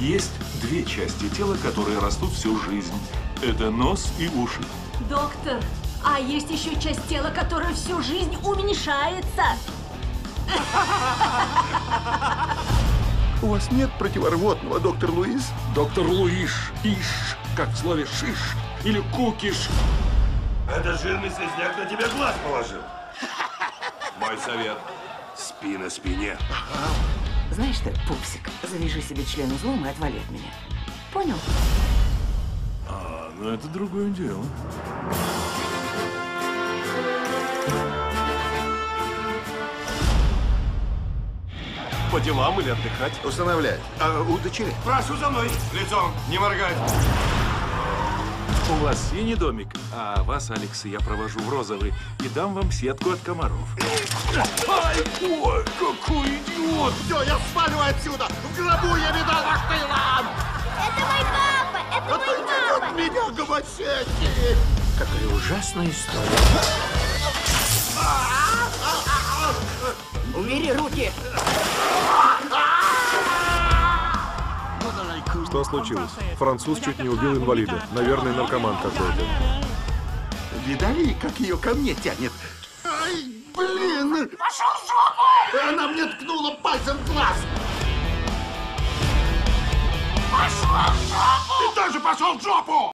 Есть две части тела, которые растут всю жизнь. Это нос и уши. Доктор, а есть еще часть тела, которая всю жизнь уменьшается. У вас нет противорвотного, доктор Луис? Доктор Луиш, иш, как в слове шиш или кукиш. Этот жирный слизняк на тебя глаз положил. Мой совет. Спи на спине. Ага. Знаешь что, пупсик, завяжи себе член узлом и отвали от меня. Понял? А, ну это другое дело. По делам или отдыхать? Устанавливать. А, удочерить. Прошу за мной. Лицом не моргать. У вас синий домик, а вас, Алекс, я провожу в розовый и дам вам сетку от комаров. Ай, ой, какой идиот! Все, я свалю отсюда! В гробу я видал ваш Таиланд! Это мой папа! Это а мой папа! От меня гомосеки! Какая ужасная история! Убери руки! Что случилось? Француз чуть не убил инвалида. Наверное, наркоман какой-то. Видали, как ее ко мне тянет? Ай, блин! Пошел в жопу! Она мне ткнула пальцем в глаз! Пошел в жопу! Ты тоже пошел в жопу!